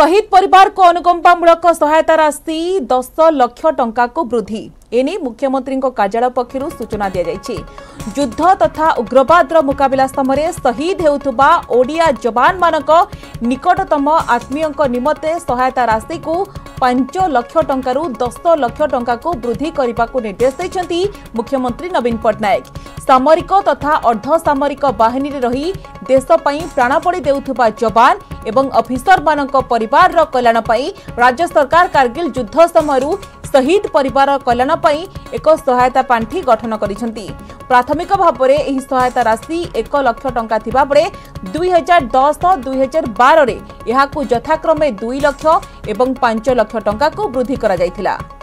शहीद परिवार को अनुकंपामूलक सहायता राशि 10 लाख टंका को वृद्धि एने मुख्यमंत्री कार्यालय पक्षर सूचना दि जाइछि। युद्ध तथा उग्रवाद मुकाबला समय शहीद हेउथबा ओडिया जवान मानक निकटतम आत्मीय निमत्ते सहायता राशि को 5 लाख टंकारु 10 लाख टंका को वृद्धि करने को निर्देश दैछन्ती मुख्यमंत्री नवीन पट्टनायक। सामरिक तथा अर्धसामरिक बाहिनी रही देशपाई प्राणबली देउथबा जवान एवं अफिसर मानक परिवार कल्याण पाई राज्य सरकार कारगिल युद्ध समय शहीद परिवार कल्याण पाई एक सहायता पांठी गठन करिसंती। प्राथमिक भाव में यह सहायता राशि 1 लाख टंका थिबा परे 2010-2012 रे यहाकू यथाक्रमे 2 लाख एवं 5 लाख टंका को वृद्धि करा जायथिला।